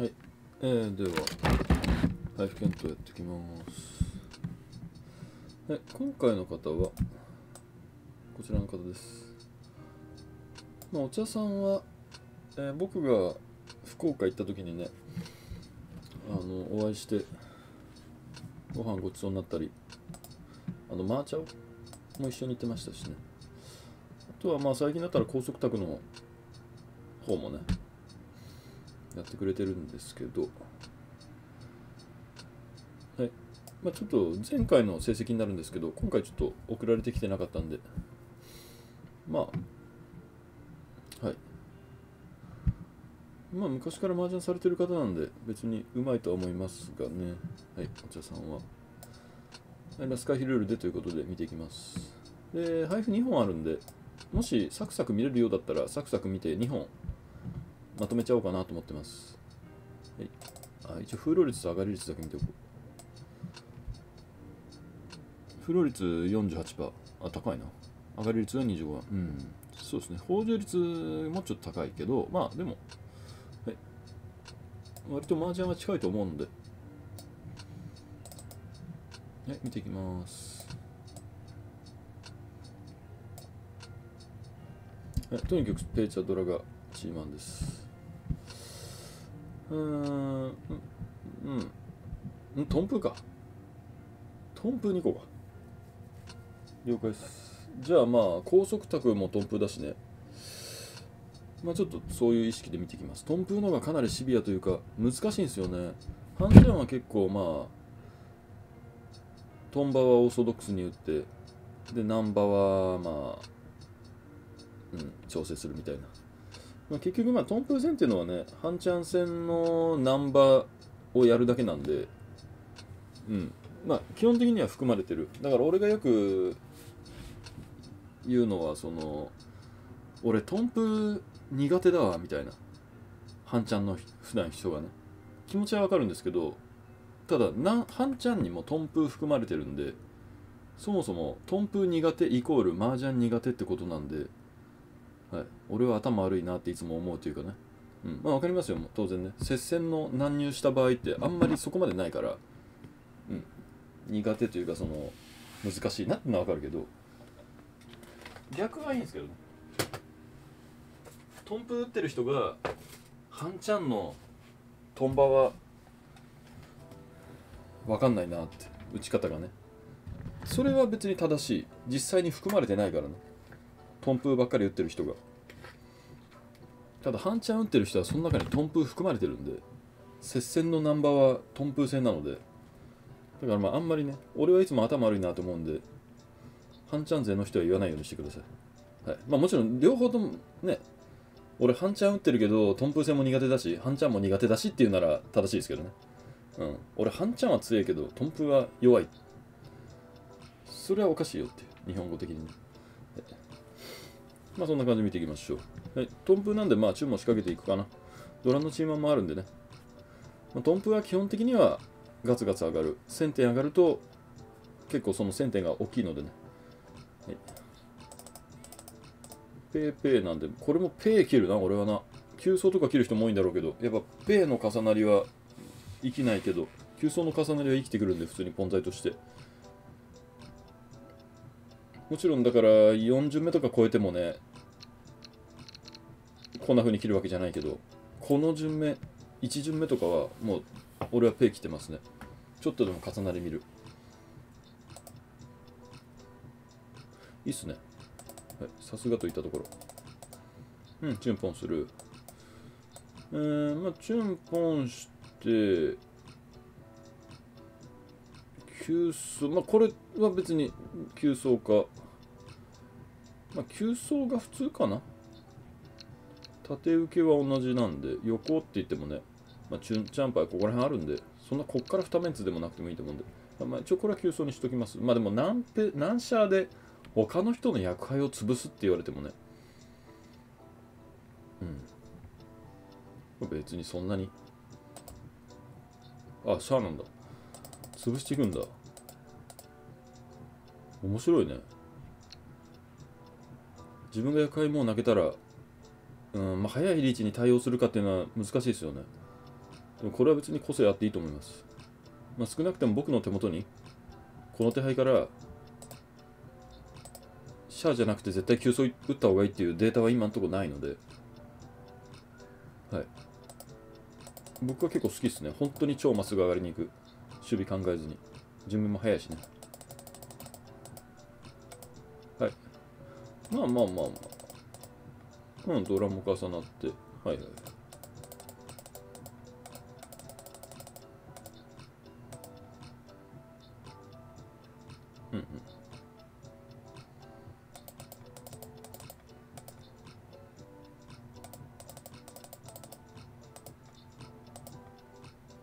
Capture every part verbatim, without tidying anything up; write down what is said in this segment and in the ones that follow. はい、えー、では配布検討やっていきます。はい、今回の方はこちらの方です。まあ、お茶さんは、えー、僕が福岡行った時にね、あのお会いしてご飯ごちそうになったり、あのマーチャオも一緒に行ってましたしね。あとはまあ最近だったら高速卓の方もねやってくれてるんですけど、はい、まあ、ちょっと前回の成績になるんですけど、今回ちょっと送られてきてなかったんで、まあはい、まあ昔から麻雀されてる方なんで別にうまいとは思いますがね。はい、お茶さんは、はい、ラスカヒルールでということで見ていきます。で、配布にほんあるんで、もしサクサク見れるようだったらサクサク見てにほんまとめちゃおうかなと思ってます。はい、あ、一応風浪率と上がり率だけ見ておこう。風浪率 よんじゅうはちパーセント、 あ、高いな。上がり率は にじゅうごパーセント、 うん、そうですね。報酬率もちょっと高いけど、まあでも、はい、割と麻雀は近いと思うので、はい、見ていきます。はい、とにかくペーチャドラがチーマンです。うーん、うんうん、トンプーか、トンプーにこか、了解です。じゃあまあ高速卓もトンプーだしね、まあちょっとそういう意識で見ていきます。トンプーのがかなりシビアというか難しいんですよね。ハンジャンは結構まあトンバはオーソドックスに打って、でナンバはまあ、うん、調整するみたいな。まあ、結局、まあ、トンプー戦っていうのはね、半チャン戦のナンバーをやるだけなんで、うん、まあ、基本的には含まれてる。だから、俺がよく言うのは、その、俺、トンプー苦手だわ、みたいな。半チャンの普段人がね。気持ちはわかるんですけど、ただ、半チャンにもトンプー含まれてるんで、そもそも、トンプー苦手イコール麻雀苦手ってことなんで、はい、俺は頭悪いなっていつも思うというかね、うん、まあ分かりますよ、当然ね。接戦の難入した場合ってあんまりそこまでないから、うん、苦手というか、その難しいなってのは分かるけど、逆はいいんですけどね。トンプ打ってる人が半チャンのトンバは分かんないなって、打ち方がね、それは別に正しい。実際に含まれてないからね、トンプーばっかり打ってる人が。ただ半チャン打ってる人はその中にトンプー含まれてるんで、接戦のナンバーはトンプー戦なので、だからまああんまりね、俺はいつも頭悪いなと思うんで、半チャン勢の人は言わないようにしてください。はい、まあもちろん両方ともね、俺半チャン打ってるけどトンプー戦も苦手だし半チャンも苦手だしっていうなら正しいですけどね。うん、俺半チャンは強いけどトンプーは弱い、それはおかしいよっていう、日本語的に。まあそんな感じで見ていきましょう。はい、トンプーなんでまあ注文仕掛けていくかな。ドラのチーマンもあるんでね。まあ、トンプーは基本的にはガツガツ上がる。せんてん上がると結構そのせんてんが大きいのでね。はい、ペーペーなんで、これもペー切るな、俺はな。急走とか切る人も多いんだろうけど、やっぱペーの重なりは生きないけど、急走の重なりは生きてくるんで、普通にポン材として。もちろんだからよん巡目とか超えてもね、こんな風に切るわけじゃないけど、この順目、いち巡目とかはもう俺はペイ来てますね。ちょっとでも重なり見る、いいっすね。さすがといったところ。うん、チュンポンする。えー、まあチュンポンして急走、まあこれは別に急走か、まあ急走が普通かな。縦受けは同じなんで、横って言ってもね、まあ、チュンチャンパイここら辺あるんで、そんなこっからにメンツでもなくてもいいと思うんで、まあ、一応これは急走にしときます。まあでも何ペ何シャーで他の人の役配を潰すって言われてもね、うん、別にそんなに、あ、シャーなんだ、潰していくんだ。面白いね。自分が役配もう投げたら、うん、まあ、早いリーチに対応するかっていうのは難しいですよね。でもこれは別に個性あっていいと思います。まあ、少なくても僕の手元に、この手配から、シャアじゃなくて絶対急走打った方がいいっていうデータは今のところないので、はい。僕は結構好きですね。本当に超まっすぐ上がりに行く。守備考えずに。準備も早いしね。はい。まあまあまあまあ。うん、ドラも重なって。はいはい。うんうん。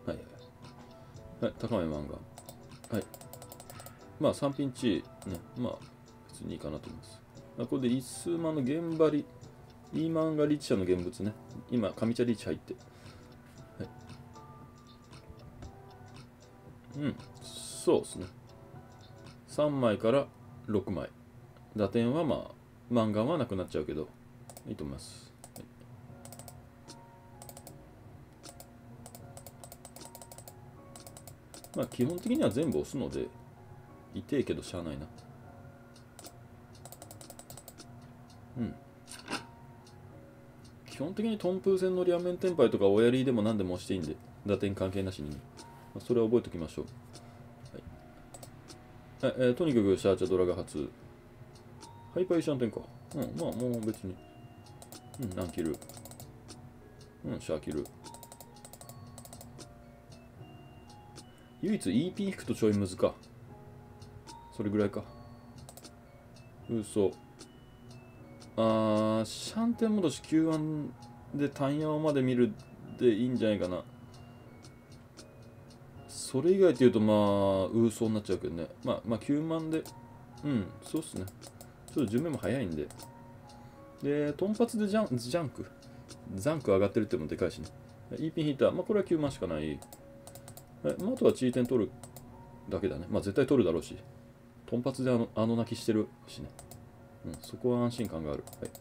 はいはい。はい、高め漫画。はい。まあ、さんピンチ、ね、まあ、普通にいいかなと思います。あ、これで、一数マンの現場リ、イーマンがリーチ社の現物ね。今、上茶リーチ入って。はい。うん、そうですね。さんまいからろくまい。打点はまあ、マンガンはなくなっちゃうけど、いいと思います。まあ、基本的には全部押すので、痛えけどしゃあないな。うん。基本的にトンプー戦の両面テンパイとかおやりでも何でも押していいんで、打点関係なしに、ね。まあ、それは覚えておきましょう。はい、えー、とにかくシャーチャドラが初。ハイパーイシャンテンか。うん、まあもう別に。うん、何キル。うん、シャーキル。唯一 イーピー 引くとちょいむずか。それぐらいか。嘘。あー、シャンテン戻しきゅうばんでタンヤオまで見るでいいんじゃないかな。それ以外って言うと、まあ、ウーソーになっちゃうけどね。まあ、まあ、きゅうまんで、うん、そうっすね。ちょっと準備も早いんで。で、トンパツでジャン、ジャンク。ジャンク上がってるってもでかいしね。イーピンヒーター。まあ、これはきゅうまんしかない。まあ、あとはチーテン取るだけだね。まあ、絶対取るだろうし。トンパツであの、あの泣きしてるしね。うん、そこは安心感がある。はい。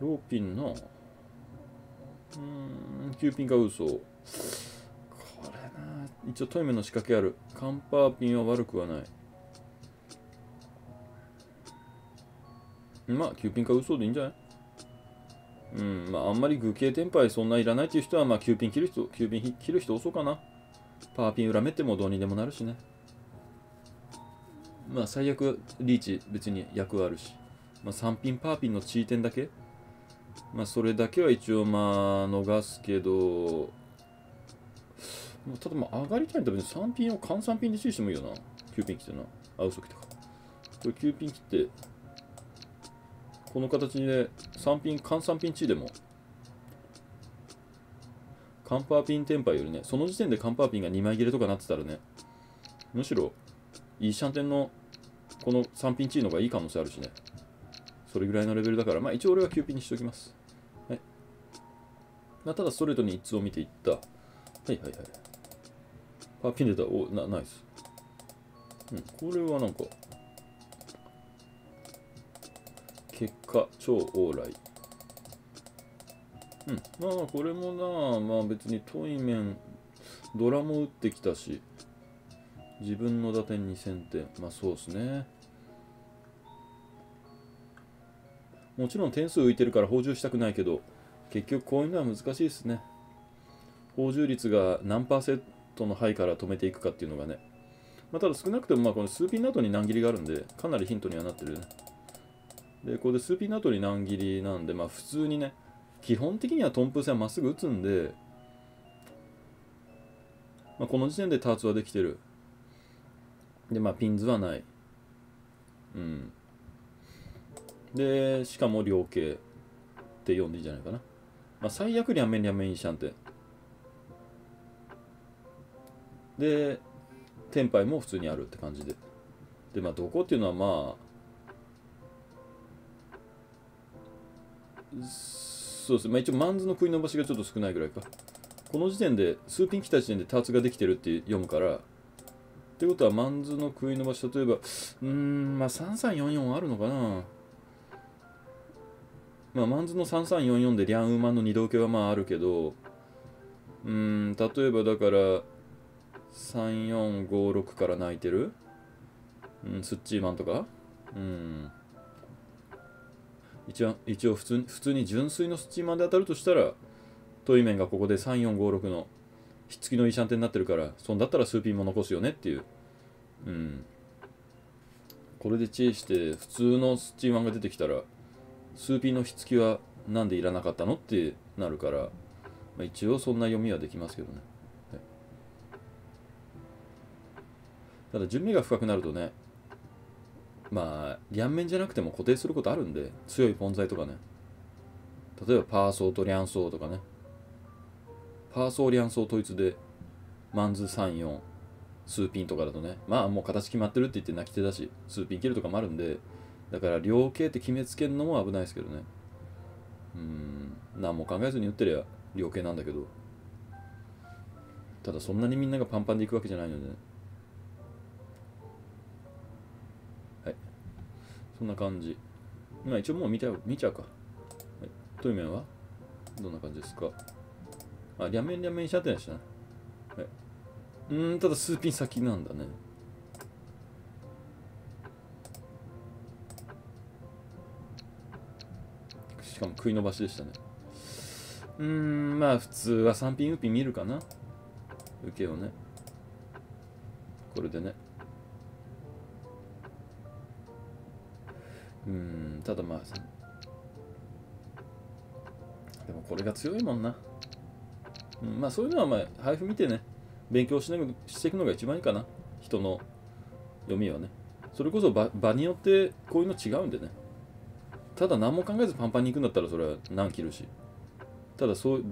ローピンの、うーん、きゅうピンかウーソー。これな、一応トイメの仕掛けある。カンパーピンは悪くはない。まあ、きゅうピンかウーソーでいいんじゃない？うん、まあ、あんまり具形テンパイそんないらないっていう人は、まあ、きゅうピン切る人、きゅうピン切る人多そうかな。パーピン裏目ってもどうにでもなるしね。まあ、最悪、リーチ、別に役はあるし。まあ、さんピンパーピンのチーテンだけまあそれだけは一応まあ逃すけど、ただまあ上がりたいんだけどさんピンを換さんピンで注意してもいいよな。きゅうピン切ってな。あ、嘘来たか。これきゅうピン切って、この形でさんピン、換さんピンチでも、カンパーピンテンパイよりね、その時点でカンパーピンがにまい切れとかなってたらね、むしろ、いいシャンテンのこのさんピンチの方がいい可能性あるしね。それぐらいのレベルだから、まあ一応俺はきゅうピンにしておきます。はい。まあただストレートに一通を見ていった。はいはいはい。パーピン出た。お、な、ナイス。うん、これはなんか、結果、超オーライ。うん、まあまあこれもな、まあ別にトイメン、ドラも打ってきたし、自分の打点にせんてん。まあそうですね。もちろん点数浮いてるから補充したくないけど、結局こういうのは難しいですね。補充率が何パーセントの範囲から止めていくかっていうのがね。まあ、ただ少なくてもまあこの数ピンの後に乱切りがあるんで、かなりヒントにはなってるね。で、ここで数ピンの後に乱切りなんで、まあ普通にね、基本的にはトンプー戦はまっすぐ打つんで、まあ、この時点でターツはできてる。で、まあピンズはない。うん。で、しかも量刑って読んでいいんじゃないかな。まあ、最悪、両面両面インシャンテン。で、テンパイも普通にあるって感じで。で、まあ、どこっていうのはまあ、そうですね。まあ、一応、マンズの食い伸ばしがちょっと少ないぐらいか。この時点で、数ピン来た時点でターツができてるって読むから、ってことは、マンズの食い伸ばし、例えば、うーん、まあ、さんさんよんよんあるのかな。まあ、マンズのさんさんよんよんでリャンウマンの二同形はまああるけど、うーん、例えばだから、さんよんごろくから泣いてる、うん、スッチーマンとか、うん。一応、一応普通、普通に純粋のスッチーマンで当たるとしたら、トイメンがここでさんよんごろくのひっつきのいいシャンテになってるから、そんだったらスーピンも残すよねっていう。うん。これで知恵して、普通のスッチーマンが出てきたら、スーピンのひっつきはなんでいらなかったのってなるから、まあ、一応そんな読みはできますけどね。ただ準備が深くなるとね、まあリャン面じゃなくても固定することあるんで、強いポン材とかね、例えばパーソーとリャンソーとかね、パーソーリャンソー統一でマンズさんよんスーピンとかだとね、まあもう形決まってるって言って泣き手だし、スーピン切るとかもあるんで、だから量刑って決めつけるのも危ないですけどね。うーん、何も考えずに打ってりゃ量刑なんだけど、ただそんなにみんながパンパンでいくわけじゃないのでね。そんな感じ。まあ一応もう見ちゃう、見ちゃうか。はい、トイメンはどんな感じですか。あ、両面両面しちゃってないしな。はい、うーん、ただスーピン先なんだね。しかも食い伸ばしでしたね。うーん、まあ普通はさんピンウピン見るかな。受けをね。これでね。うん、ただまあでもこれが強いもんな、うん、まあそういうのはまあ配布見てね勉強し、ね、していくのが一番いいかな、人の読みはね。それこそ 場, 場によってこういうの違うんでね。ただ何も考えずパンパンに行くんだったらそれは何切るし、ただそう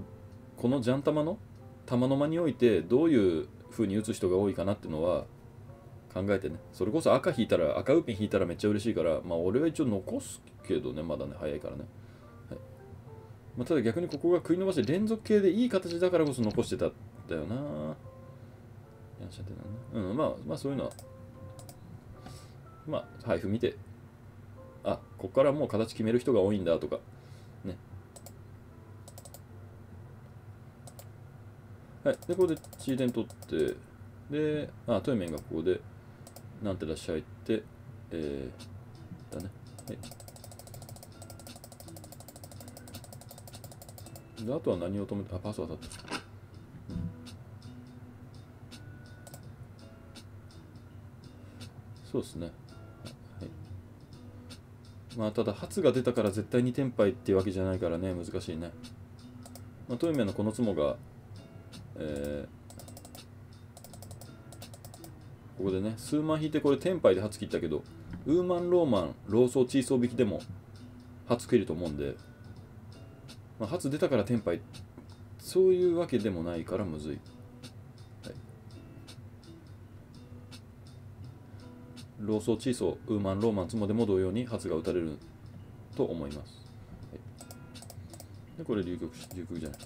このジャン玉の玉の間においてどういう風に打つ人が多いかなっていうのは考えてね。それこそ赤引いたら、赤ウーピン引いたらめっちゃ嬉しいから、まあ俺は一応残すけどね、まだね、早いからね。はい、まあ、ただ逆にここが食い伸ばして連続系でいい形だからこそ残してたんだよな。やっしゃってたね。うん、まあ、まあそういうのは、まあ配布見て、あ、ここからもう形決める人が多いんだとか、ね。はい、で、ここでチーデン取って、で、あ、トイメンがここで、なんてらっしゃいって、えー、だね。はい。で、あとは何を止めて、あ、パス当たった。うん、そうですね。はい。まあ、ただ、発が出たから絶対に天敗っていうわけじゃないからね、難しいね。まあ、トイメンのこのツモが、えー、ここでね、数万引いて、これ、テンパイで初切ったけど、ウーマン、ローマン、ローソー、チーソー引きでも、初食えると思うんで、まあ、初出たからテンパイ、そういうわけでもないからむずい。はい、ローソー、チーソー、ウーマン、ローマン、ツモでも同様に初が打たれると思います。はい、で、これ、龍曲、龍曲じゃない。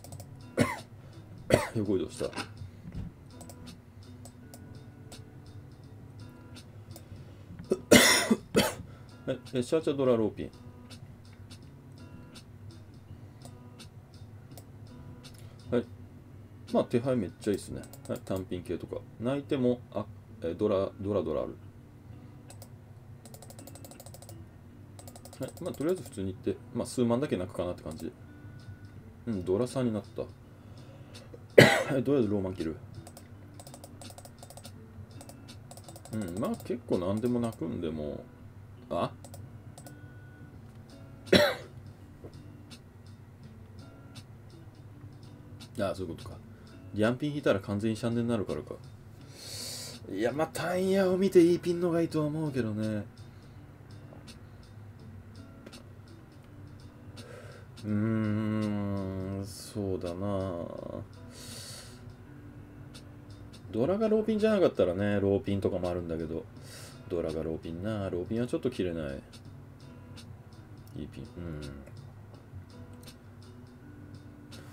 横移動した。シャーチャドラローピン。はい。まあ手配めっちゃいいですね。はい、単品系とか。泣いても、あ、えドラ、ドラドラある。はい。まあとりあえず普通に行って、まあ数万だけ泣くかなって感じ。うん、ドラさんになった。はい、とりあえずローマン切る。うん、まあ結構何でも泣くんでも。ああ、そういうことか。リャンピン引いたら完全にシャンデンになるからか。いや、まあ、タイヤを見ていいピンのがいいとは思うけどね。うーん、そうだな。ドラがローピンじゃなかったらね、ローピンとかもあるんだけど。ドラがローピンな、ローピンはちょっと切れない。いいピン。うん。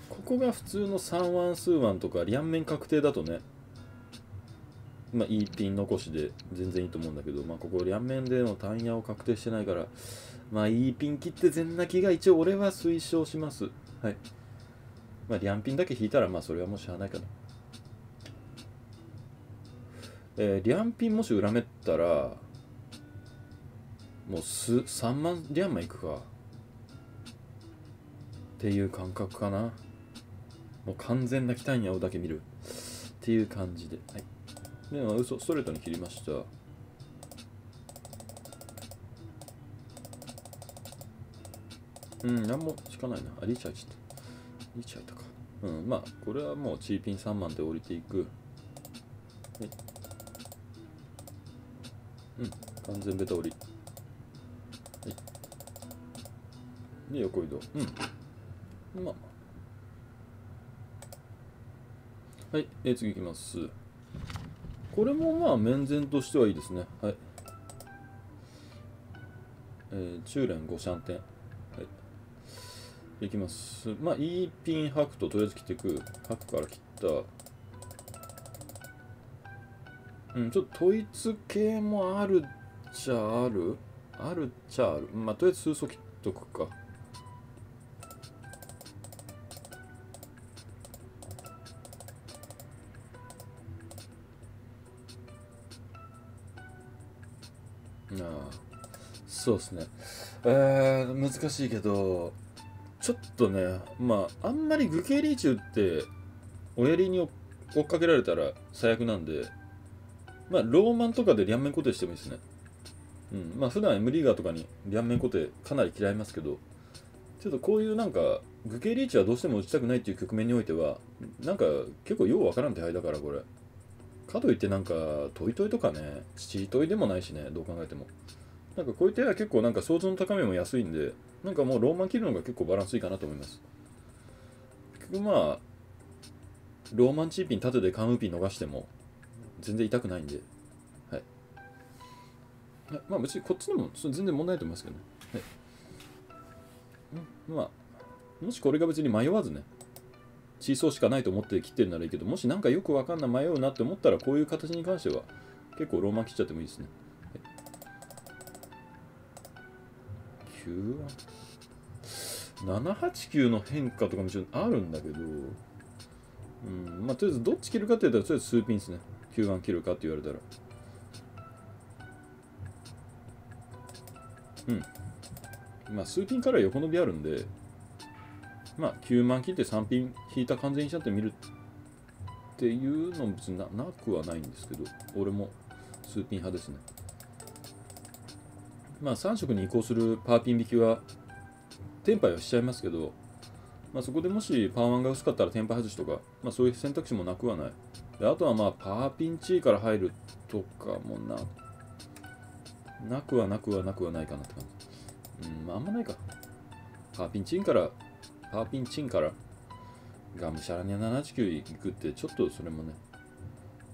ここが普通のさんワン数ワンとか、両面確定だとね、まあいいピン残しで全然いいと思うんだけど、まあここ両面での単野を確定してないから、まあいいピン切って全泣きが一応俺は推奨します。はい。まあリャンピンだけ引いたらまあそれはもうしゃあないかな。えー、リャンピンもし恨めたらもうすさんまんリャンマンいくかっていう感覚かな。もう完全な期待に青だけ見るっていう感じで、はい。でも嘘ストレートに切りました。うん何も引かないな。あリーチ入っちゃったリーチ入ったか。うんまあこれはもうチーピンさんまんで降りていく。はいうん完全ベタ降り、はい、で横移動。うんまあはい、えー、次いきます。これもまあ面前としてはいいですね。はい、えー、中連ごシャンテン、はい、いきます。まあいいピン白ととりあえず切っていく。白から切ったうんちょっと統一系もあるっちゃあるあるっちゃあるまあとりあえず数層切っとくか。そうですね、えー、難しいけどちょっとねまああんまり愚形リーチ打って親襟に追っかけられたら最悪なんでまあローマンとかで両面固定してもいいですね。うんまあ普段 M リーガーとかに両面固定かなり嫌いますけどちょっとこういうなんか愚形リーチはどうしても打ちたくないっていう局面においてはなんか結構ようわからん手配だからこれかといってなんかトイトイとかね父トイでもないしねどう考えても。なんかこういう手は結構なんか想像の高めも安いんでなんかもうローマン切るのが結構バランスいいかなと思います。結局まあローマンチーピン縦でカンウピン逃しても全然痛くないんで、はい、まあ別にこっちでも全然問題ないと思いますけどね、はい、まあもしこれが別に迷わずねチーソーしかないと思って切ってるならいいけどもしなんかよくわかんない迷うなって思ったらこういう形に関しては結構ローマン切っちゃってもいいですね。ななはちきゅうの変化とかもちろんあるんだけど、うん、まあとりあえずどっち切るかって言ったらとりあえず数ピンですね。きゅうばん切るかって言われたらうんまあ数ピンから横伸びあるんでまあきゅうばん切ってさんピン引いた完全にしちゃってみるっていうのも別に な, なくはないんですけど俺も数ピン派ですね。まあさん色に移行するパーピン引きはテンパイはしちゃいますけど、まあ、そこでもしパーワンが薄かったらテンパイ外しとか、まあ、そういう選択肢もなくはないであとはまあパーピンチーから入るとかもななくはなくはなくはないかなって感じ。うん、まあ、あんまないか。パーピンチンからパーピンチンからがむしゃらにななはちきゅう行くってちょっとそれもね、ま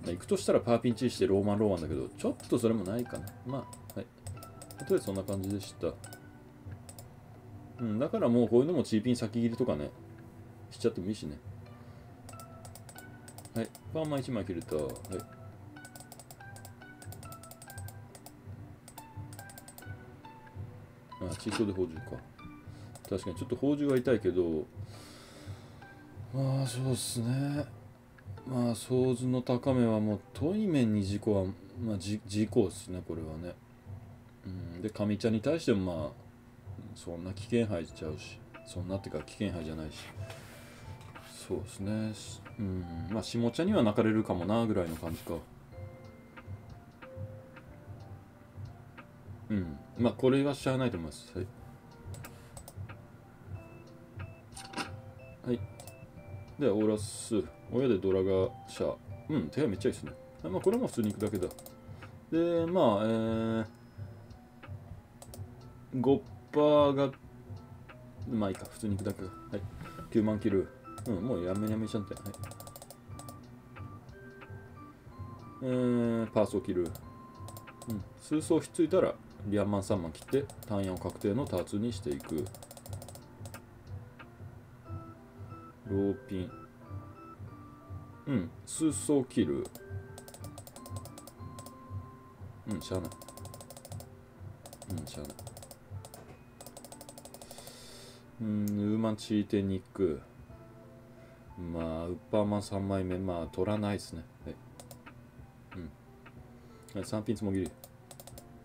あ、行くとしたらパーピンチーしてローマンローマンだけどちょっとそれもないかな。まあはいとりあえずそんな感じでした。うん、だからもうこういうのもチーピン先切りとかね、しちゃってもいいしね。はい、パーマいちまい切れた。はい。あ、チーソーで宝珠か。確かにちょっと宝珠は痛いけど、まあそうっすね。まあ、想像の高めはもう、トイメンに事故は、まあ事故っすね、これはね。うん、で、上茶に対してもまあそんな危険杯ちゃうしそんなってか危険杯じゃないしそうですねうんまあ下茶には泣かれるかもなぐらいの感じか。うんまあこれはしゃあないと思います。はい、はい、でオーラス親でドラがシャうん手がめっちゃいいですね。まあこれも普通に行くだけだでまあえーごパーが、まあいいか、普通に行くだけ。はい。きゅうばん切る。うん、もうやめやめちゃって。はい。えー、パースを切る。うん。数層ひっついたら、リアンマンさんまん切って、単位を確定のターツにしていく。ローピン。うん。数層切る。うん、しゃあない。うん、しゃあない。うん、ウーマンチーテニック。まあ、ウッパーマンさんまいめ。まあ、取らないですね。はい、うん。さんピンつもぎり。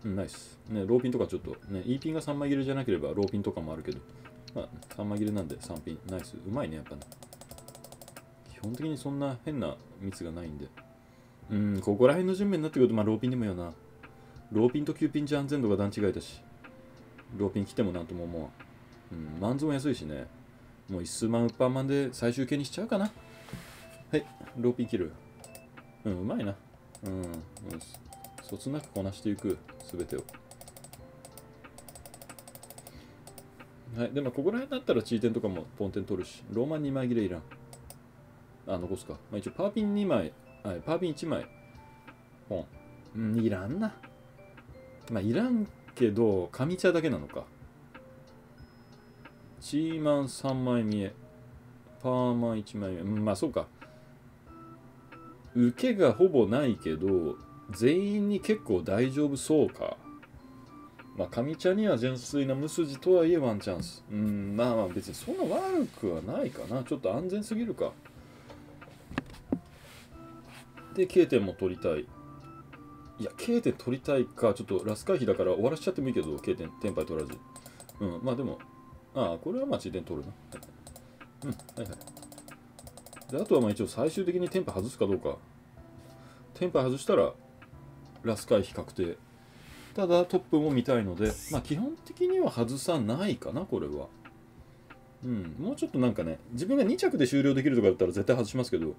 うん、ナイス。ね、ローピンとかちょっと、ね、E ピンがさんまい切れじゃなければ、ローピンとかもあるけど、まあ、さんまい切れなんでさんピン。ナイス。うまいね、やっぱね。基本的にそんな変な密がないんで。うん、ここら辺の順面になってくると、まあ、ローピンでもよな。ローピンときゅうピンじゃ安全度が段違いだし、ローピン来てもなんとも思わん。うん、マンズも安いしね。もう一数万ウッパーマンで最終形にしちゃうかな。はい、ローピン切る。うん、うまいな。うん、うん、そつなくこなしていく、すべてを。はい、でもここら辺だったらチーテンとかもポンテン取るし、ローマンにまい切れいらん。あ、残すか。まあ、一応パーピンにまい、あ、パーピンいちまい、ポン。うん、いらんな。まあ、いらんけど、上茶だけなのか。チーマンさんまい見え。パーマンいちまいめ。うん、まあそうか。受けがほぼないけど、全員に結構大丈夫そうか。まあ、上茶には純粋な無筋とはいえワンチャンス。うん、まあまあ別にそんな悪くはないかな。ちょっと安全すぎるか。で、ケーてんも取りたい。いや、ケーてん取りたいか。ちょっとラス回避だから終わらしちゃってもいいけど、ケーてん、テンパイ取らず。うん、まあでも。ああ、これはまあ、地点取るな。うん、はいはい。で、あとはまあ一応最終的にテンパ外すかどうか。テンパ外したら、ラス回避確定。ただ、トップも見たいので、まあ基本的には外さないかな、これは。うん、もうちょっとなんかね、自分がに着で終了できるとかだったら絶対外しますけど、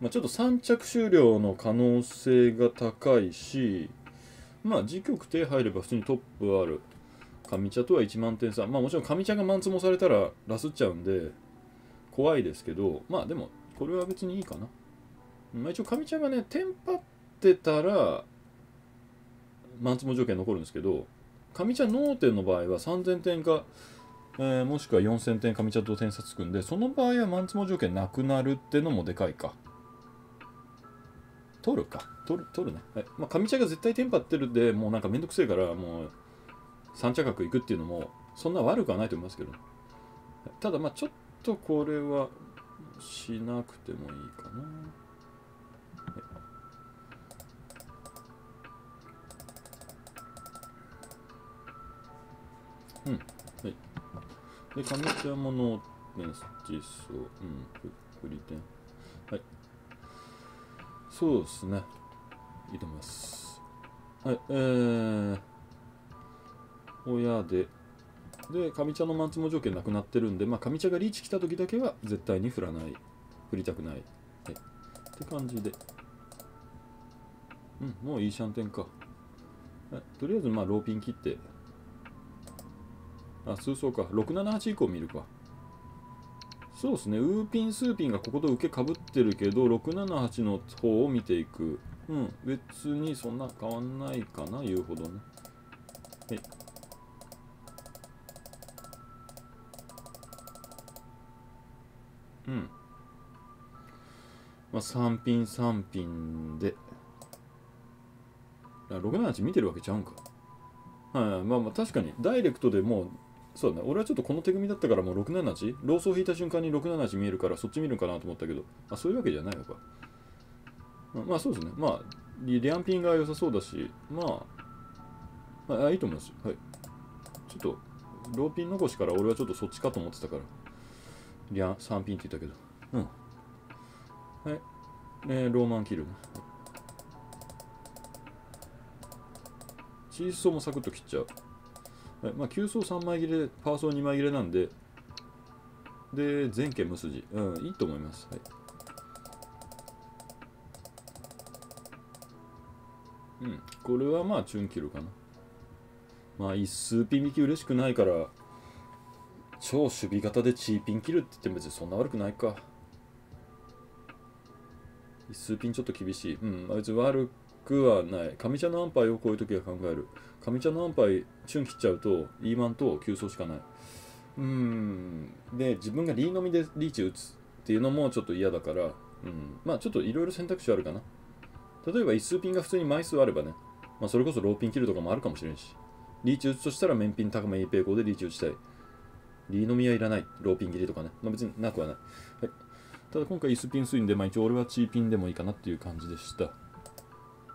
まあちょっとさん着終了の可能性が高いし、まあ時局手入れば普通にトップある。上茶とはいちまんてん差。まあもちろん上茶がマンツもされたらラスっちゃうんで怖いですけど、まあでもこれは別にいいかな。まあ一応上茶がね、テンパってたらマンツも条件残るんですけど、上茶脳点の場合はさんぜんてんか、えー、もしくはよんせんてん上茶と点差つくんで、その場合はマンツも条件なくなるってのもでかいか。取るか。取る、取るね。はい、まあ上茶が絶対テンパってるんで、もうなんかめんどくせえから、もうさん着角行くっていうのもそんな悪くはないと思いますけど、ただまあちょっとこれはしなくてもいいかな。うん、はいで上茶物点実装、うん振り点、はい、そうですね、いいと思います。はい、えー親で、で、上茶のマンツも条件なくなってるんで、まあ、上茶がリーチ来た時だけは絶対に振らない。振りたくない。はい、って感じで。うん、もういいシャンテンか。とりあえず、まあ、ローピン切って。あ、数層か。ろくななはち以降見るか。そうですね。ウーピン、スーピンがここと受けかぶってるけど、ろくななはちの方を見ていく。うん、別にそんな変わんないかな、言うほどね。はい。うん。まあ、さんピンさんピンで。ろくななはち見てるわけちゃうんか。はい、まあまあ確かに、ダイレクトでもう、そうだね、俺はちょっとこの手組だったからもうろくななはち、ローソー引いた瞬間にろくななはち見えるからそっち見るかなと思ったけど、あ、そういうわけじゃないのか。まあ、まあそうですね、まあ、リアンピンが良さそうだし、まあ、まあ、いいと思います。はい。ちょっと、ローピン残しから俺はちょっとそっちかと思ってたから。いや、さんピンって言ったけど。うん。はい。えー、ローマン切る。チーソーもサクッと切っちゃう。はい、まあ、きゅう層さんまい切れ、パーソーにまい切れなんで、で、全件無筋。うん、いいと思います。はい。うん、これはまあ、チュン切るかな。まあ、一数ピン引き嬉しくないから、超守備型でチーピン切るって言っても別にそんな悪くないか。一数ピンちょっと厳しい。うん、別に悪くはない。上茶の安牌をこういう時は考える。上茶の安牌、チュン切っちゃうと、リーマンと急走しかない。うん。で、自分がリーのみでリーチ打つっていうのもちょっと嫌だから、うん。まあちょっといろいろ選択肢あるかな。例えば一数ピンが普通に枚数あればね、まあそれこそローピン切るとかもあるかもしれんし、リーチ打つとしたら面ピン高めに平行でリーチ打ちたい。リーノミはいらない。ローピン切りとかね。まあ、別になくはない。はい、ただ今回イスピンスインで、まあ一応俺はチーピンでもいいかなっていう感じでした。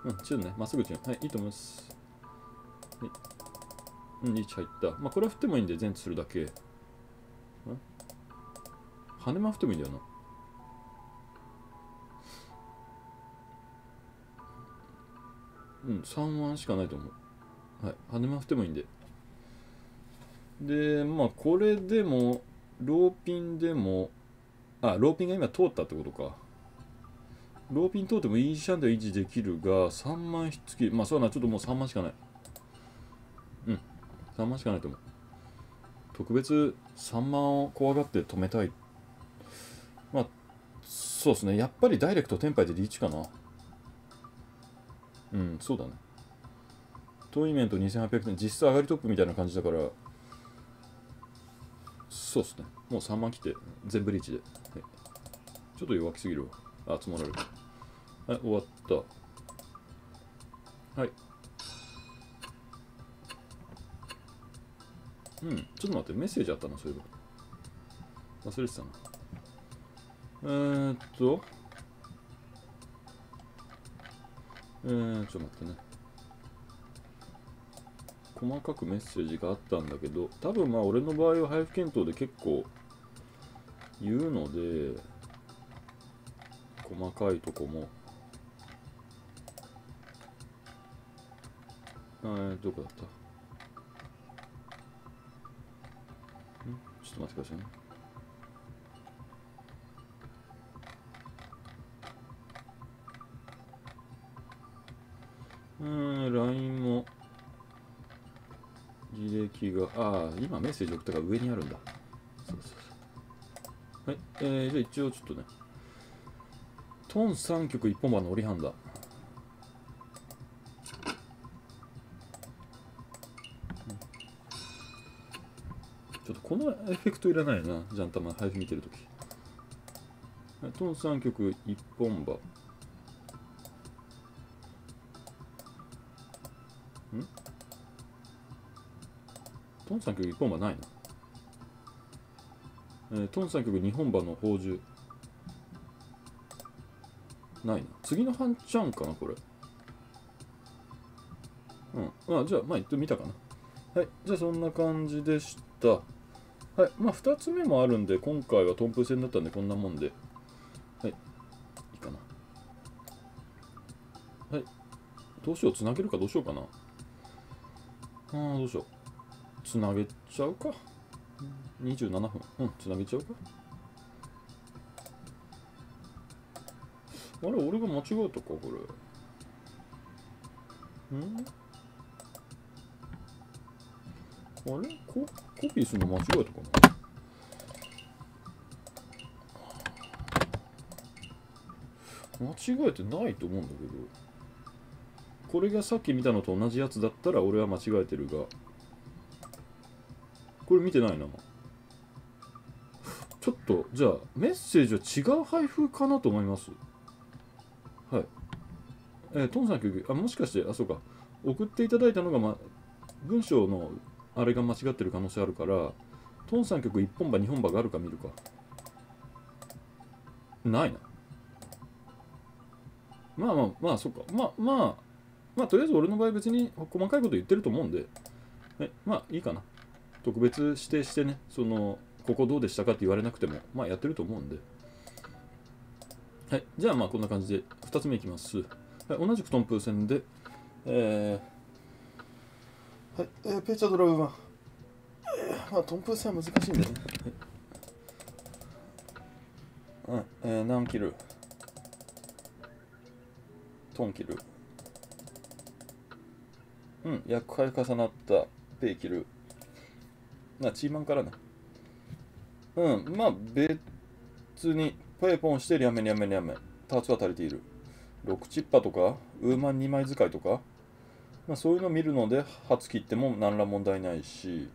うん、チューンね。まっすぐチューン。はい、いいと思います。はい、うん、リーチ入った。まあこれは振ってもいいんで、前置するだけ。羽間振ってもいいんだよな。うん、さんわんしかないと思う。はい、羽間振ってもいいんで。で、まあ、これでも、ローピンでも、あ、ローピンが今通ったってことか。ローピン通ってもいいシャンでは維持できるが、さんまん引っつき、まあ、そうだな、ちょっともうさんまんしかない。うん、さんまんしかないと思う。特別さんまんを怖がって止めたい。まあ、そうですね。やっぱりダイレクトテンパイでリーチかな。うん、そうだね。トーイメントにせんはっぴゃくてん、実質上がりトップみたいな感じだから、そうですね。もうさんまん来て、全部リーチで。はい、ちょっと弱気すぎるわ。あ、積もられる。はい、終わった。はい。うん、ちょっと待って、メッセージあったな、そういえば。忘れてたな。えーっと、えー、ちょっと待ってね。細かくメッセージがあったんだけど、多分まあ、俺の場合は配布検討で結構言うので、細かいとこも。えー、どこだった？ん？ちょっと待ってくださいね。うん、ライン も履歴が、ああ、今メッセージ送ったから上にあるんだ。そうそうそう。はい、えー、じゃあ一応ちょっとね、トンさんきょくいっぽんばんのオリハンだ。ちょっとこのエフェクトいらないな、ジャンタマン、配布見てるとき。はい、トンさんきょくいっぽんばん。トンさんきょくいっぽんばんないな、えー、トンさんきょくにほんばんの宝珠ないな。次の半チャンかなこれ。うん、あ、じゃあまあ一度見たかな。はい、じゃあそんな感じでした。はい、まあふたつめもあるんで、今回はトンプ戦だったんでこんなもんで、はい、いいかな。はい、どうしよう、つなげるかどうしようかな。あー、どうしよう、つなげちゃうか。にじゅうななふん。うん、つなげちゃうか。あれ、俺が間違えたか、これ。ん？あれ？コ、コピーするの間違えたかな。間違えてないと思うんだけど。これがさっき見たのと同じやつだったら、俺は間違えてるが。これ見てないな。ちょっと、じゃあ、メッセージは違う配布かなと思います。はい。えー、トンさんきょく、あ、もしかして、あ、そうか。送っていただいたのが、ま、文章のあれが間違ってる可能性あるから、トンさんきょくいっぽんばん、にほんばんがあるか見るか。ないな。まあまあ、まあ、そうか。まあまあ、まあ、とりあえず俺の場合別に細かいこと言ってると思うんで、え、まあ、いいかな。特別指定してね、その、ここどうでしたかって言われなくても、まあやってると思うんで。はい、じゃあまあこんな感じで、ふたつめいきます。はい、同じくトンプー戦で、えー、はい、えー、ペーチャードラグマン。えー、まあトンプー戦は難しいんだよね。はい、えー、何キル？トンキル。うん、厄介重なった、ペイキル。な、チーマンからね。うん、まあ、別に、ポエポンして、リャメリャメリャメ。パーツは足りている。ろくチッパとか、ウーマンにまい使いとか、まあ、そういうの見るので、はち切っても何ら問題ないし、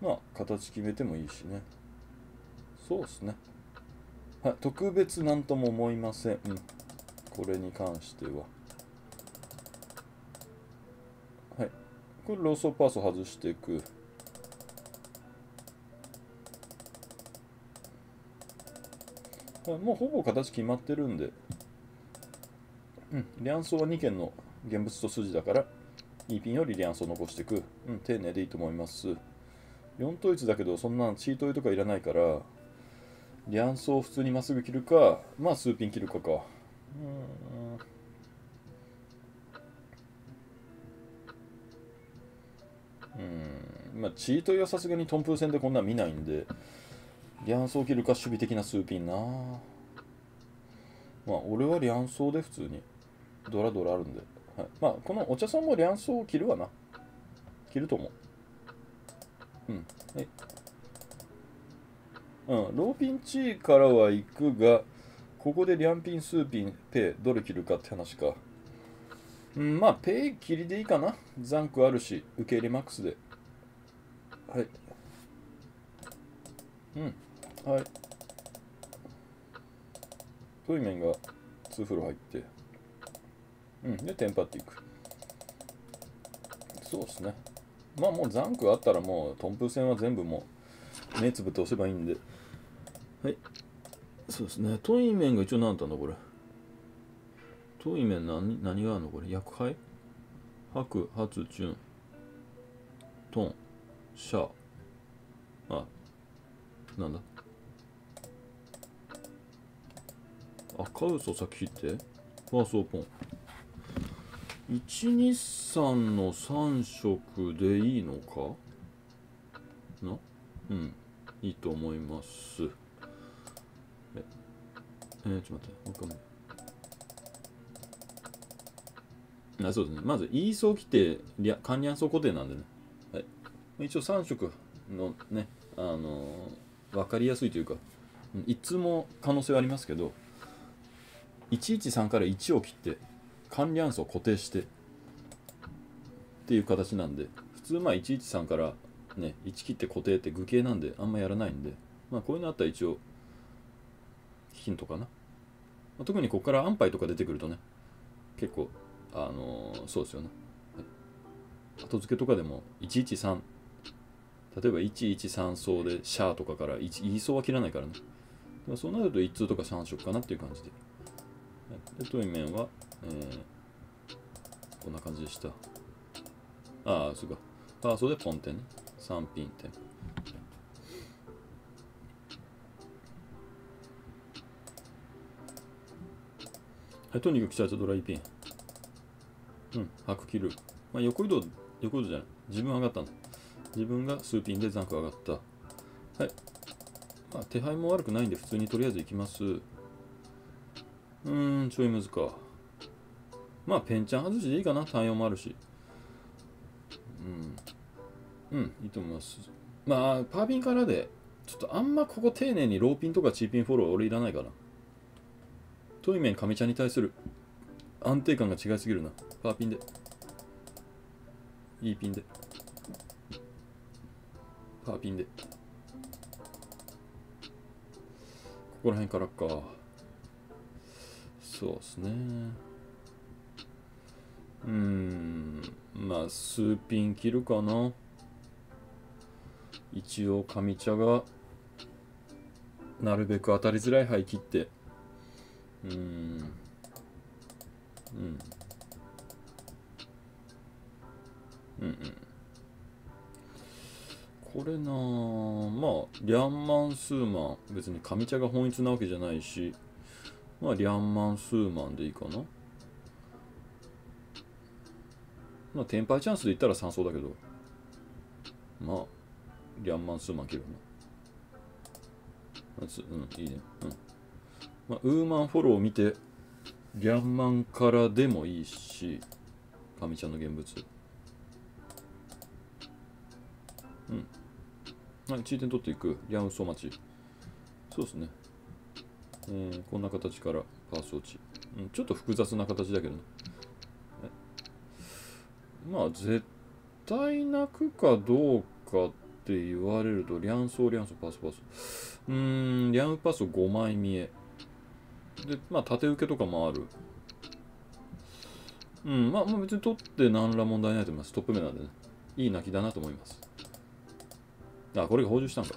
まあ、形決めてもいいしね。そうですね。はい、特別なんとも思いません。うん、これに関しては。はい。これ、ローソーパースを外していく。もうほぼ形決まってるんで、うん、リアンソーはにけんの現物と筋だから、にピンよりリアンソー残していく、うん、丁寧でいいと思います。よん統一だけど、そんなチートイとかいらないから、リアンソーを普通にまっすぐ切るか、まあ数ピン切るかか。うんうん、まあ、チートイはさすがにトンプー戦でこんなん見ないんで、リアンソー切るか守備的な数ピンな。まあ俺はリアンソーで普通にドラドラあるんで、はい、まあこのお茶さんもリアンソーを切るわな、切ると思う。うんはいうん、ローピンチーからは行くが、ここでリアンピン数ピンペイどれ切るかって話か。うん、まあ、ペイ切りでいいかな。ザンクあるし、受け入れマックスで。はい。うん。はい。トイメンがツーフロー入って。うん。で、テンパっていく。そうですね。まあ、もうザンクあったらもう、トンプー戦は全部もう、目つぶって押せばいいんで。はい。そうですね。トイメンが一応何だったんだ、これ。トイメン 何, 何があるのこれ、薬杯白、初、チュン、トン、シャー。あ、なんだ赤ウソ先切って、ファースオーポン。いち、に、さんのさん色でいいのかなうん、いいと思います。え、えー、ちょっと待って、わかんない。あそうですね、まず E 層規定、関連層固定なんでね、はい、一応さん色のね、あのー、分かりやすいというか、いつも可能性はありますけど、いちいちさんからいちを切って、関連層固定してっていう形なんで、普通、まあいちいちさんから、ね、いち切って固定って具形なんで、あんまやらないんで、まあ、こういうのあったら一応、ヒントかな。まあ、特にここから安牌とか出てくるとね、結構、あのー、そうですよね、後付けとかでもいちいちさん、例えばいちいちさん層でシャーとかからいち層は切らないからね、でもそうなるといち通とかさん色かなっていう感じで、でトイメンは、えー、こんな感じでした。ああそうか、ファーストでポンテンね、さんピンテン、はい、とにかくチャーチャドライピン、うん、白切る。まあ、横移動、横移動じゃない。自分上がったの。自分が数ピンでザンク上がった。はい。まあ、手配も悪くないんで、普通にとりあえず行きます。うーん、ちょいむずか。まあ、ペンチャン外しでいいかな。単四もあるし。うん。うん、いいと思います。まあ、パーピンからで、ちょっとあんまここ丁寧にローピンとかチーピンフォロー俺いらないかな。トイメン、カメちゃんに対する安定感が違いすぎるな。パーピンで。いいピンで。パーピンで。ここら辺からか。そうですね。うーん。まあ、数ピン切るかな。一応、上茶が、なるべく当たりづらい牌切って。うーん。うん。うんうん、これなぁ、まあ、リャンマン、スーマン、別に上茶が本一なわけじゃないし、まあ、リャンマン、スーマンでいいかな。まあ、テンパイチャンスでいったらさん層だけど、まあ、リャンマン、スーマン切るな。うん、いいね。うん。まあ、ウーマンフォローを見て、リャンマンからでもいいし、上茶の現物。うん。はい、いちてん取っていく。リャンウソ待ち。そうですね。えー、こんな形からパース落ち。うん、ちょっと複雑な形だけどね。まあ、絶対泣くかどうかって言われると、リャンソー、リャンソー、パース、パース。うーん、リャンパスごまい見え。で、まあ、縦受けとかもある。うん、まあ、まあ、別に取って何ら問題ないと思います。トップ目なんでね。いい泣きだなと思います。あ、これが補充したんか。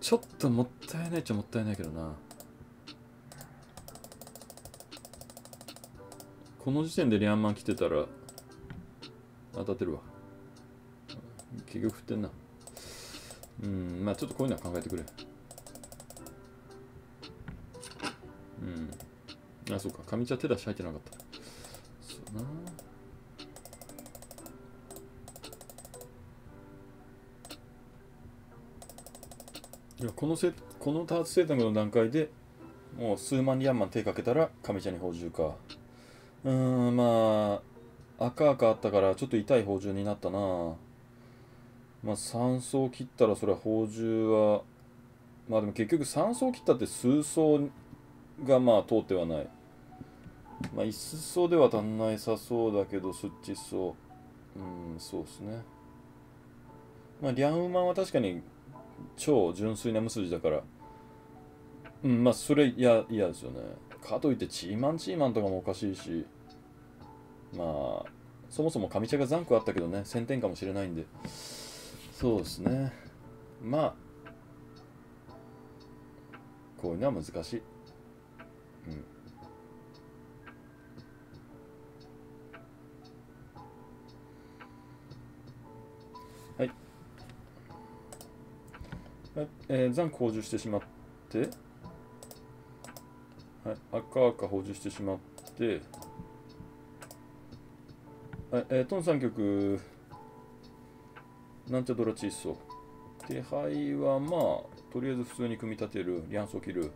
ちょっともったいないっちゃもったいないけどな。この時点でリアンマン来てたら当たってるわ。結局振ってんな。うん、まあちょっとこういうのは考えてくれ。うん。あ、そうか。上茶手出し入ってなかった。そうな。いや、このせ、この多発性択の段階でもう数万リアンマン手かけたら上茶に補充か。うーん、まあ赤赤あったからちょっと痛い補充になったな。まあさん層切ったらそれは補充は、まあでも結局さん層切ったって数層がまあ通ってはない。まあいち層では足んないさそうだけど、スッチ層。うん、そうですね。まあリャンウマンは確かに超純粋な無筋だから、うん、まあそれ嫌ですよね。かといってチーマンチーマンとかもおかしいし、まあそもそも上茶が残酷あったけどね、先天かもしれないんで。そうですね。まあこういうのは難しい。うん。はい。はい、えー、残酷補充してしまって、はい、赤赤補充してしまって、はい、えー、トンさんきょく。なんちゃドラチーソ手配はまあとりあえず普通に組み立てる。リャンソ切る。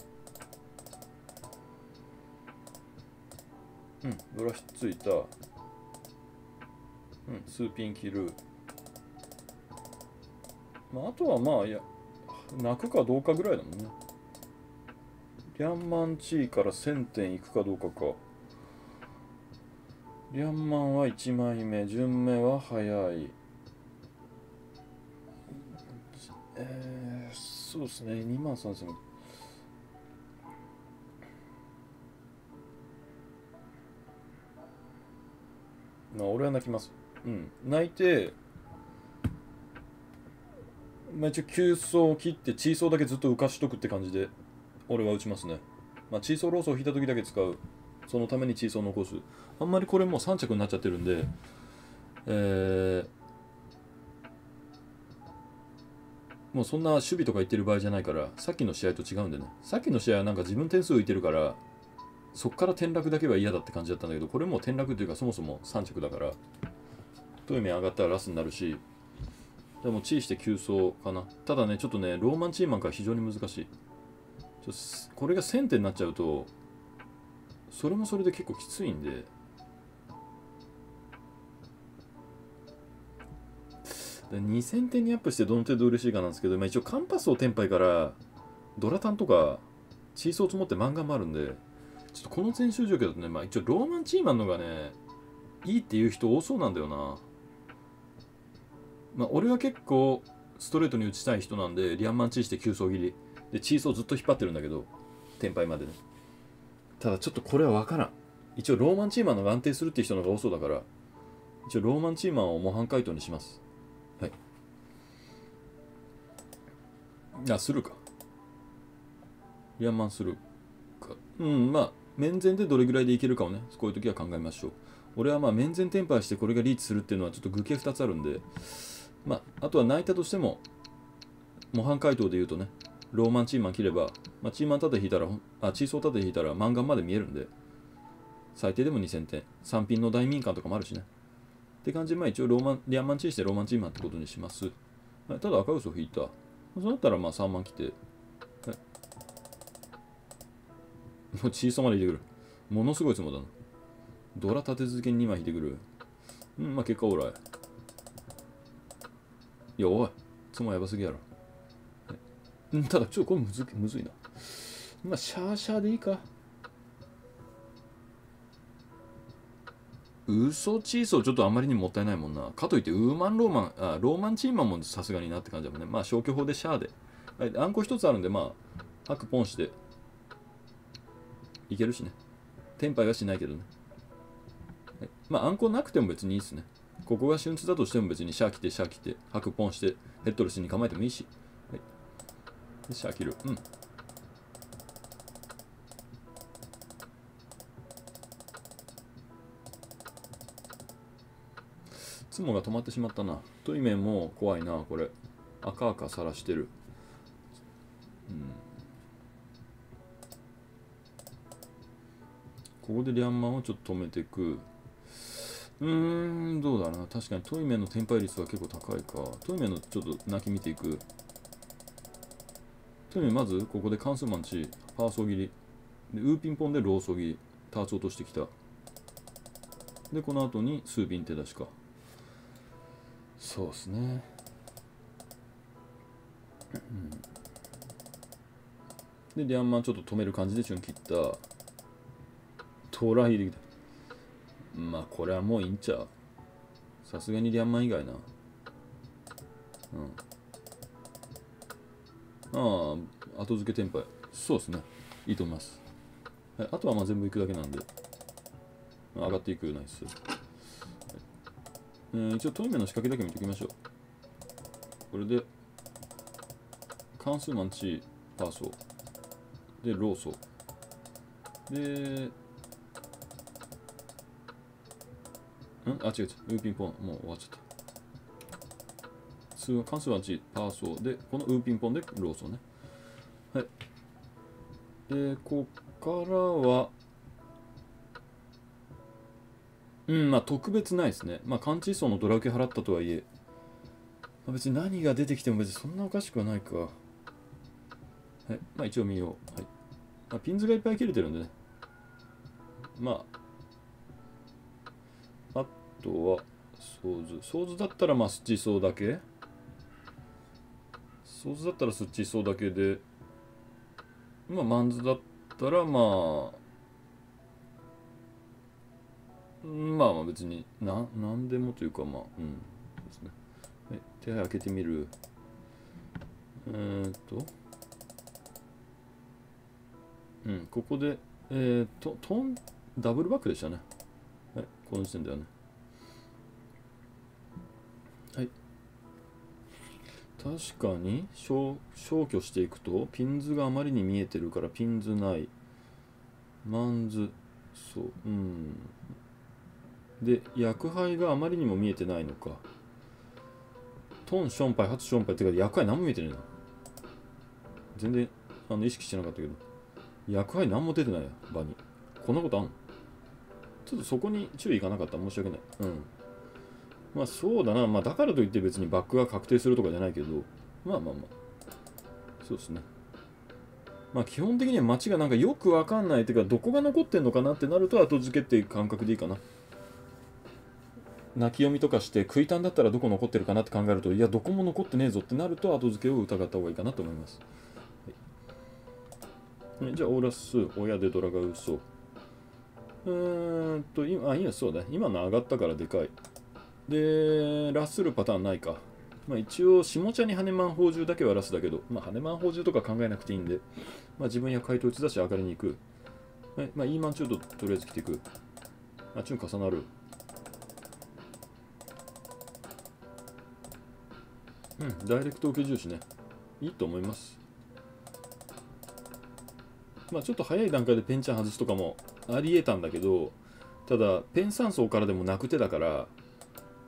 うんドラひっついた。うん数ピン切る。まああとはまあいや泣くかどうかぐらいだもんね。リャンマンチーからせんてんいくかどうかか。リャンマンはいちまいめ順目は早い。えー、そうですね、にまんさんせん。まあ、俺は泣きます。うん、泣いて、まあ、一応、きゅう層を切って、チーソーだけずっと浮かしとくって感じで、俺は打ちますね。まあ、チーソーローソーを引いたときだけ使う。そのためにチーソーを残す。あんまりこれもうさんちゃくになっちゃってるんで、えー、もうそんな守備とか言ってる場合じゃないから、さっきの試合と違うんでね。さっきの試合はなんか自分点数浮いてるから、そっから転落だけは嫌だって感じだったんだけど、これもう転落というかそもそもさん着だから、遠い面上がったらラスになるし、でもチーしてきゅう層かな。ただね、ちょっとね、ローマンチーマンから非常に難しい。ちょこれがせんてんになっちゃうと、それもそれで結構きついんで、にせんてんにアップしてどの程度嬉しいかなんですけど、まあ、一応カンパスをテンパイからドラタンとかチーソー積もって漫画もあるんで、ちょっとこの全集状況だとね、まあ、一応ローマンチーマンのがねいいっていう人多そうなんだよな。まあ俺は結構ストレートに打ちたい人なんで、リアンマンチーしてきゅう層切りでチーソーずっと引っ張ってるんだけどテンパイまでね。ただちょっとこれは分からん。一応ローマンチーマンのが安定するっていう人のが多そうだから、一応ローマンチーマンを模範解答にします。あ、するか。リアンマンするか。うん、まあ、面前でどれぐらいでいけるかをね、こういう時は考えましょう。俺はまあ、面前テンパイしてこれがリーチするっていうのはちょっと具形ふたつあるんで、まあ、あとは泣いたとしても、模範解答で言うとね、ローマンチーマン切れば、まあ、チーマン縦引いたら、あ、チーソー縦引いたら、マンガンまで見えるんで、最低でもにせんてん。さん品の大民間とかもあるしね。って感じで、まあ一応ローマン、リアンマンチーしてローマンチーマンってことにします。ただ赤嘘引いた。そうなったらまあさんまん来て、はい、もう小さまで引いてくる。ものすごい相撲だな。ドラ立て続けににまい引いてくる。うん、まあ結果オーライ。いや、おい、相撲やばすぎやろ。はい、うん、ただちょっとこれむず、むずいな。まあシャーシャーでいいか。嘘チーソーちょっとあまりにもったいないもんな。かといってウーマンローマン、あ、ローマンチーマンもさすがになって感じだもんね。まあ消去法でシャーで。はい、あんこ一つあるんで、まあ、白ポンして。いけるしね。テンパイはしないけどね。はい、まあ、あんこなくても別にいいですね。ここが瞬発だとしても別にシャー来て、シャー来て、白ポンして、ヘッドレスに構えてもいいし。はい、でシャー切る。うん。雲が止まってしまったな。対面も怖いな、これ。赤々さらしてる。うん。ここでリャンマンをちょっと止めていく。うーん、どうだろうな。確かにトイメンのテンパイ率は結構高いか。トイメンのちょっと泣き見ていく。トイメンまず、ここで関数マンチ、パーソー切り。で、ウーピンポンでローソー切り。ターツ落としてきた。で、この後にスーピン手出しか。そうですね。うん、で、リャンマンちょっと止める感じで瞬切った。トラヒリ。まあこれはもういいんちゃう。さすがにリャンマン以外な。うん。ああ、後付けテンパイ。そうですね。いいと思います。はい、あとはまあ全部いくだけなんで。上がっていくナイス。えー、一応トイメの仕掛けだけ見ておきましょう。これで、関数マンチパーソー。で、ローソー。で、んあ、違う違う。ウーピンポン。もう終わっちゃった。関数はち、パーソー。で、このウーピンポンでローソーね。はい。で、ここからは、うん、まあ特別ないですね。まあ完治層のドラ受け払ったとはいえ、まあ、別に何が出てきても別にそんなおかしくはないか。はい。まあ一応見よう。はい。まあ、ピンズがいっぱい切れてるんでね。まあ、あとは、ソーズ。ソーズだったら、まあ、スッチーソーだけ。ソーズだったら、スッチーソーだけで、まあ、マンズだったら、まあ、まあ、まあ、別にな、なんでもというか、まあ、うん。ですね。はい、手配開けてみる。えー、っと、うん、ここで、えー、っと、トン、ダブルバックでしたね。はい、この時点ではね。確かに消、消去していくと、ピンズがあまりに見えてるから、ピンズない。マンズ、そう、うん。で、薬杯があまりにも見えてないのか。トン、ションパイ、ハツ、ションパイってか、薬杯何も見えてないな。全然、あの、意識してなかったけど。薬杯何も出てないや、場に。こんなことあんの？ちょっとそこに注意いかなかった。申し訳ない。うん。まあそうだな。まあだからといって別にバックが確定するとかじゃないけど、まあまあまあ。そうですね。まあ基本的には街がなんかよくわかんないっていうか、どこが残ってんのかなってなると後付けっていう感覚でいいかな。泣き読みとかして、クイタンだったらどこ残ってるかなって考えると、いや、どこも残ってねえぞってなると後付けを疑った方がいいかなと思います。はい、じゃあ、オーラス、親でドラが嘘。うーんと、今、あ、いや、そうだね。今の上がったからでかい。で、ラッスルパターンないか。まあ一応、下茶にハネマン宝珠だけはラスだけど、まあハネマン宝珠とか考えなくていいんで、まあ自分や回答打ち出し上がりに行く。はい、まあ E マンチュードとりあえず来ていく。あ、チューン重なる。うん、ダイレクト受け重視ね。いいと思います。まあちょっと早い段階でペンチャン外すとかもあり得たんだけど、ただ、ペンさん層からでもなく手だから、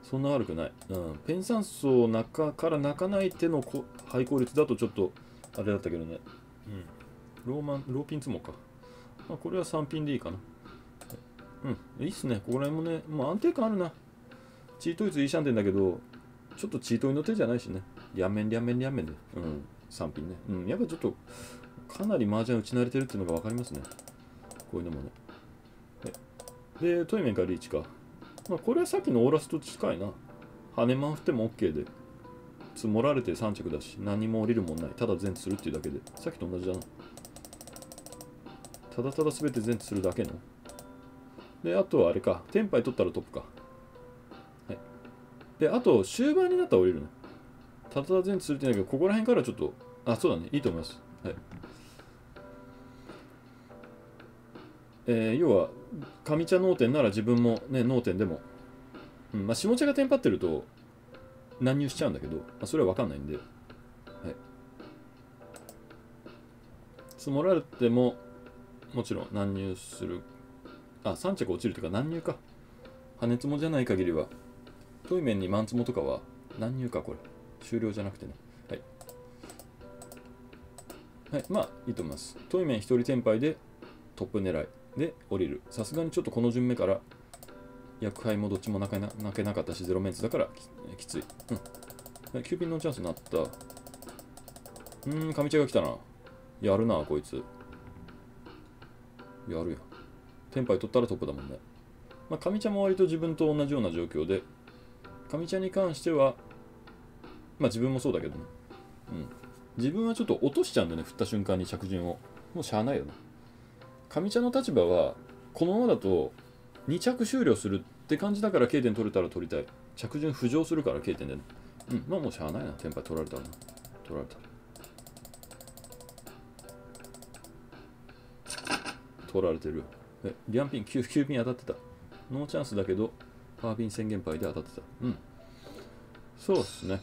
そんな悪くない。うん。ペンさん層中から泣かない手の廃効率だとちょっと、あれだったけどね。うん。ローマン、ローピンツモか。まあ、これはさんピンでいいかな。うん。いいっすね。ここら辺もね、もう安定感あるな。チートイツいいシャンテンだけど、ちょっとチートイの手じゃないしね。両面両面両面で。うん。さんピンね。うん。やっぱちょっと、かなり麻雀打ち慣れてるっていうのがわかりますね。こういうのもね。で、トイメンからリーチか。まあこれはさっきのオーラスと近いな。ハネマン振っても OK で。積もられてさん着だし、何も降りるもんない。ただ前置するっていうだけで。さっきと同じだな。ただただ全て前置するだけの。で、あとはあれか。テンパイ取ったらトップか。はい。で、あと終盤になったら降りるの。ただただ前置するって言うんだけど、ここら辺からちょっと、あ、そうだね。いいと思います。はい。えー、要は、上茶脳天なら自分もね、脳天でも、うん、まあ、下茶がテンパってると、乱入しちゃうんだけど、まあ、それは分かんないんで、はい。積もられても、もちろん乱入する。あ、さん着落ちるというか、乱入か。羽積もじゃない限りは、太い面にマンツモとかは何入かこれ終了じゃなくてね。はい、はい、まあいいと思います。太い面ひとりテンパイでトップ狙いで降りる。さすがにちょっとこの順目から薬杯もどっちも泣けなかったしゼロメンツだからきつい。うん、きゅうピンのチャンスになった。うーん、上茶が来たな。やるなこいつ。やるやん。テンパイ取ったらトップだもんね。まあ、上茶も割と自分と同じような状況で、上茶に関してはまあ自分もそうだけどね。うん、自分はちょっと落としちゃうんだよね、振った瞬間に着順を。もうしゃあないよね。上茶の立場はこのままだとに着終了するって感じだから、 K 点取れたら取りたい。着順浮上するから K 点でね。うん、まあもうしゃあないな。テンパイ取られたらな。取られたら。取られてる。え、リアンピン 9, きゅうピン当たってた。ノーチャンスだけど、パーピン宣言杯で当たってた。うん。そうっすね。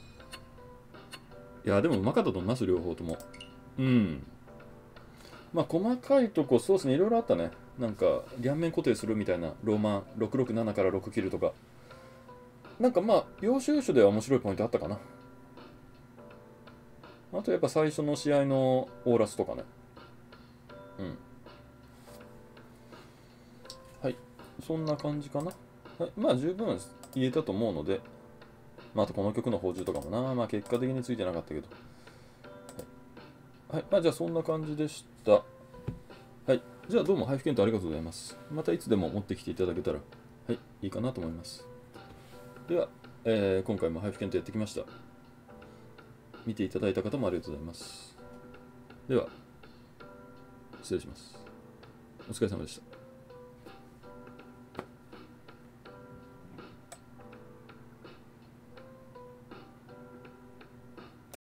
いや、でもうまかったと思います、両方とも。うん。まあ、細かいとこ、そうですね、いろいろあったね。なんか、両面固定するみたいな、ローマン、ろくろくななからろく切るとか。なんかまあ、要所要所では面白いポイントあったかな。あと、やっぱ最初の試合のオーラスとかね。うん。はい。そんな感じかな。はい、まあ、十分言えたと思うので、まあ、あとこの曲の補充とかもな、まあ、結果的についてなかったけど。はい、はい、まあ、じゃあそんな感じでした。はい、じゃあどうも配布検討ありがとうございます。またいつでも持ってきていただけたら、はい、いいかなと思います。では、えー、今回も配布検討やってきました。見ていただいた方もありがとうございます。では、失礼します。お疲れ様でした。